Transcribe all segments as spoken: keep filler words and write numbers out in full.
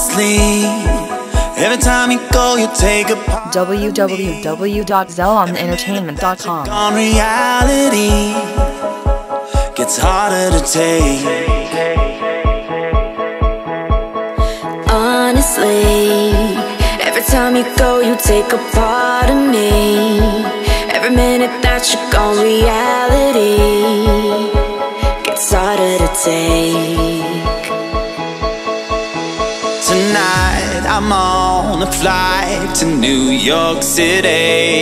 Every time you go, you take a part of me. w w w dot zelon entertainment dot com. On reality gets harder to take. Honestly, every time you go, you take a part of me. Every minute that you're gone, reality gets harder to take. Tonight I'm on a flight to New York City.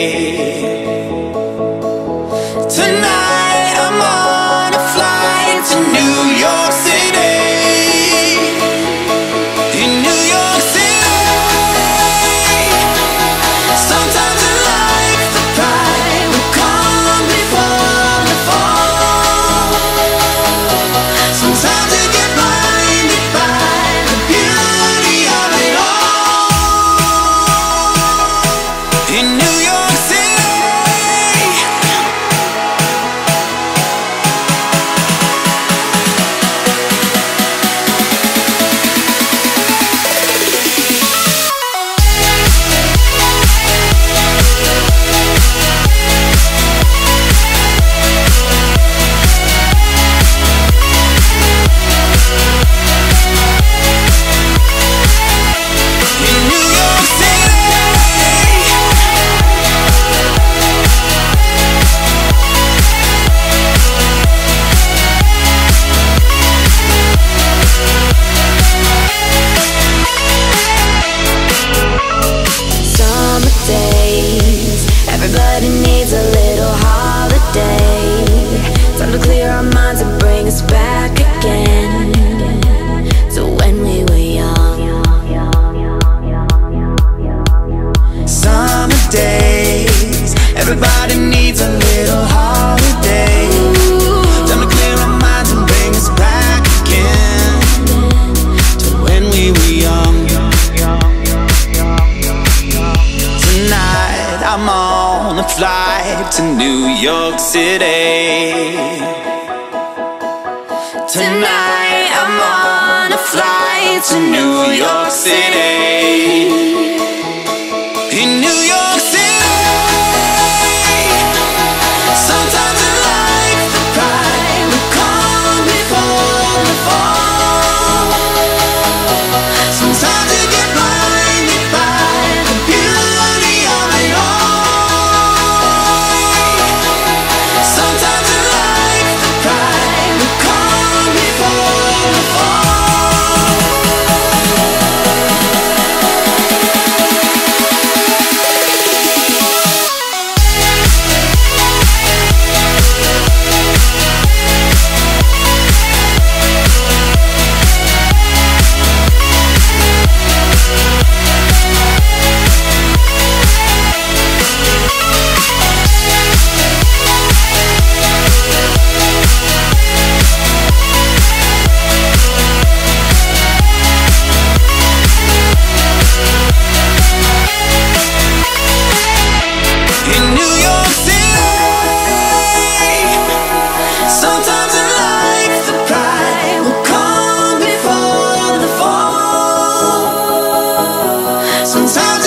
Tonight I'm on a flight to New York City. In New York City, sometimes in life the pride will come before the fall. Sometimes you get blinded by the beauty. In New York City, in New York City. Everybody needs a little holiday. Time to clear our minds and bring us back again to when we were young. Summer days, everybody needs a little holiday. Time to clear our minds and bring us back again to when we were young. Tonight I'm on On a flight to New York City. Tonight I'm on a flight to New York City. In New York City, sometimes in life the pride will come before the fall. Sometimes you get blinded by the beauty of it all. Sometimes